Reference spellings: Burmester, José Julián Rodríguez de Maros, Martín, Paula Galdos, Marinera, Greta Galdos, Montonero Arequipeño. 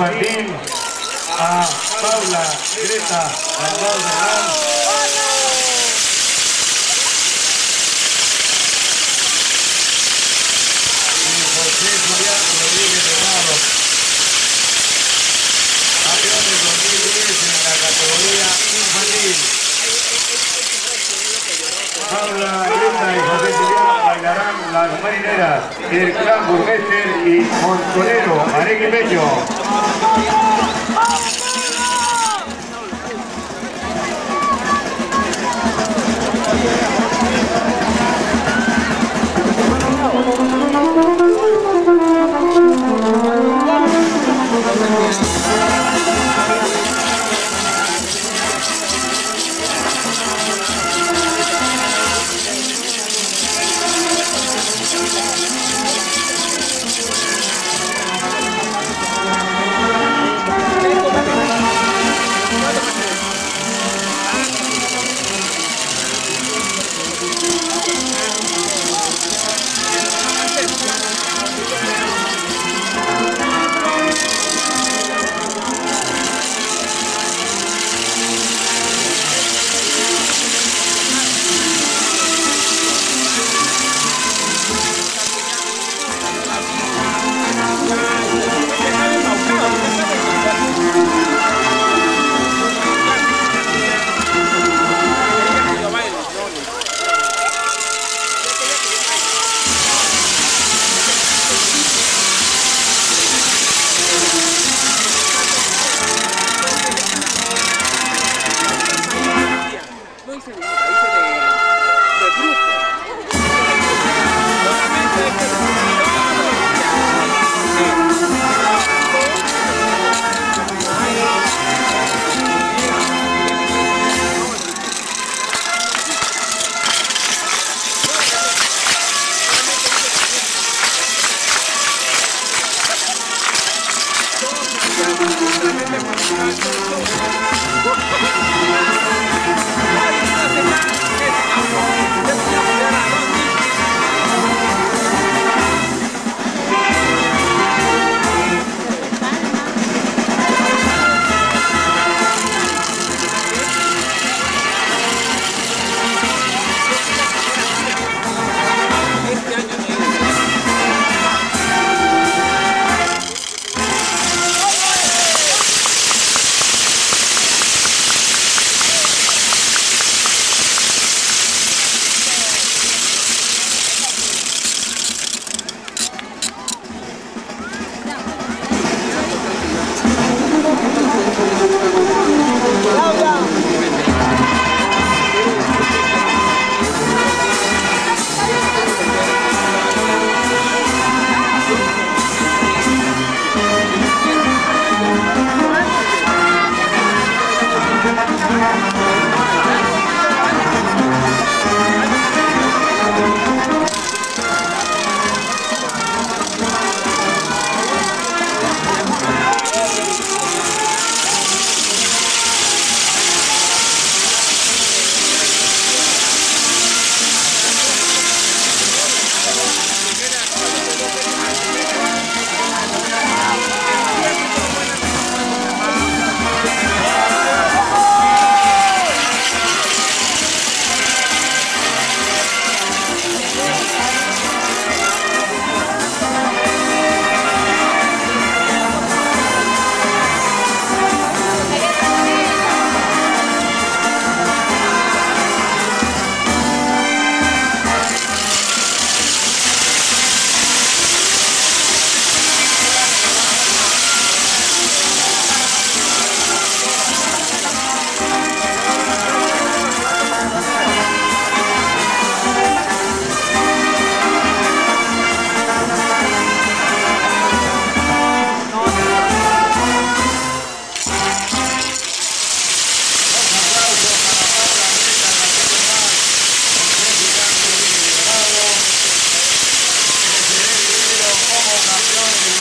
Martín, a Paula, Greta, Galdos. José Julián Rodríguez de Maros, campeón del 2010 en la categoría infantil. Paula, Greta y José Julián bailarán las marineras del clan Burmester y Montonero Arequipeño.